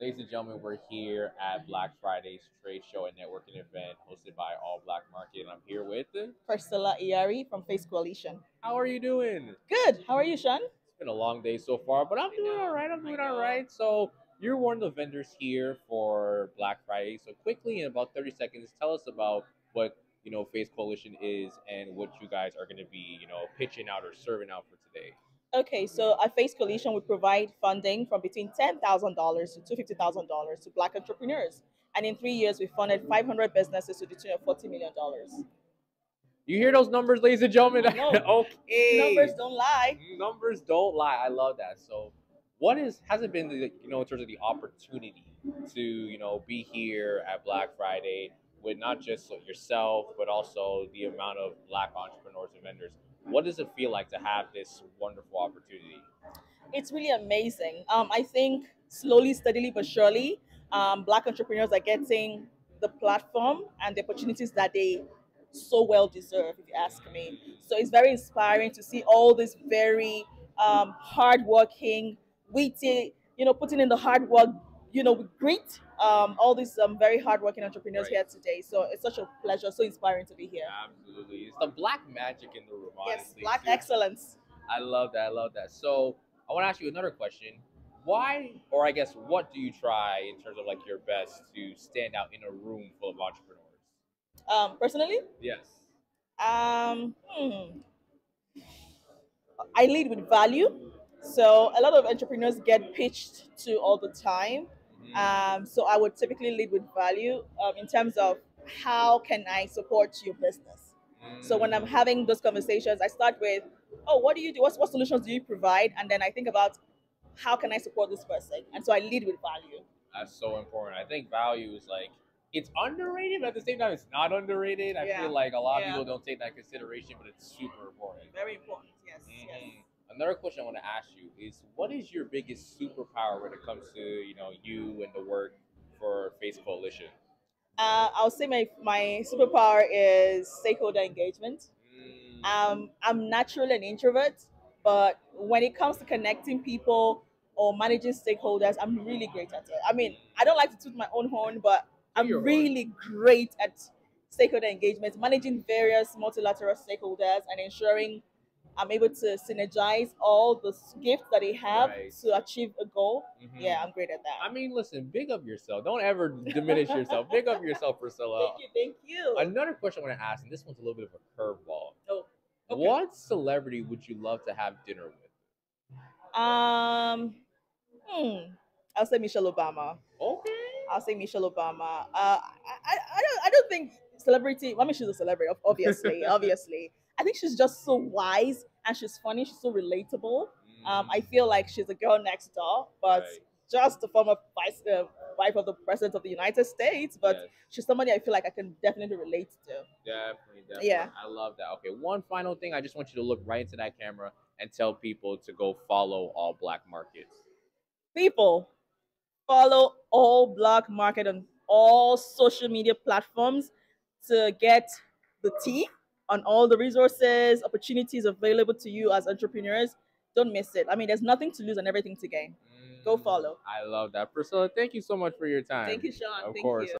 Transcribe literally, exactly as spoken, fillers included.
Ladies and gentlemen, we're here at Black Friday's trade show and networking event hosted by All Blk Market. And I'm here with Priscilla Ayari from Face Coalition. How are you doing? Good. How are you, Sean? It's been a long day so far, but I'm doing all right. I'm doing all right. So you're one of the vendors here for Black Friday. So quickly, in about thirty seconds, tell us about what you know Face Coalition is and what you guys are going to be you know pitching out or serving out for today. Okay, so at Face Coalition, we provide funding from between ten thousand dollars to two hundred fifty thousand dollars to Black entrepreneurs. And in three years, we funded five hundred businesses to the tune of forty million dollars. You hear those numbers, ladies and gentlemen? Okay. Numbers don't lie. Numbers don't lie. I love that. So what is, has it been, the, you know, in terms of the opportunity to, you know, be here at Black Friday with not just yourself, but also the amount of Black entrepreneurs and vendors? What does it feel like to have this wonderful opportunity? It's really amazing. Um, I think slowly, steadily, but surely, um, Black entrepreneurs are getting the platform and the opportunities that they so well deserve, if you ask me. So it's very inspiring to see all these very um, hardworking, witty, you know, putting in the hard work, you know, with grit, um, all these um, very hardworking entrepreneurs right here today. So it's such a pleasure, so inspiring to be here. Absolutely. It's the Black magic in the room, honestly. Yes, Black too. Excellence. I love that. I love that. So I want to ask you another question. Why, or I guess, what do you try in terms of like your best to stand out in a room full of entrepreneurs? Um, personally? Yes. Um, hmm. I lead with value. So a lot of entrepreneurs get pitched to all the time. Um, so I would typically lead with value um, in terms of how can I support your business. Mm. So when I'm having those conversations, I start with, oh, what do you do? What, what solutions do you provide? And then I think about how can I support this person? And so I lead with value. That's so important. I think value is like, it's underrated, but at the same time, it's not underrated. I yeah. feel like a lot of yeah. people don't take that consideration, but it's super important. Very important. Yes. Mm-hmm. Yes. Another question I want to ask you is, what is your biggest superpower when it comes to, you know, you and the work for Face Coalition? Uh, I'll say my, my superpower is stakeholder engagement. Mm. Um, I'm naturally an introvert, but when it comes to connecting people or managing stakeholders, I'm really great at it. I mean, I don't like to toot my own horn, but I'm You're really right. great at stakeholder engagement, managing various multilateral stakeholders and ensuring I'm able to synergize all the gifts that they have right. to achieve a goal. Mm-hmm. Yeah, I'm great at that. I mean, listen, big up yourself. Don't ever diminish yourself. Big up yourself, Priscilla. Thank you, thank you. Another question I want to ask, and this one's a little bit of a curveball. Oh, okay. What celebrity would you love to have dinner with? Um, hmm. I'll say Michelle Obama. Okay. I'll say Michelle Obama. Uh, I, I don't, I don't think celebrity. Well, I mean, she's a celebrity, obviously, obviously. I think she's just so wise and she's funny. She's so relatable. Mm. Um, I feel like she's a girl next door, but right. just the former vice, uh, wife of the president of the United States. But yes. she's somebody I feel like I can definitely relate to. Definitely, definitely. Yeah. I love that. Okay, one final thing. I just want you to look right into that camera and tell people to go follow All Blk Market. People, follow All Blk Market on all social media platforms to get the tea on all the resources, opportunities available to you as entrepreneurs. Don't miss it. I mean, there's nothing to lose and everything to gain. Mm, Go follow. I love that. Priscilla, thank you so much for your time. Thank you, Sean. Of thank course. You.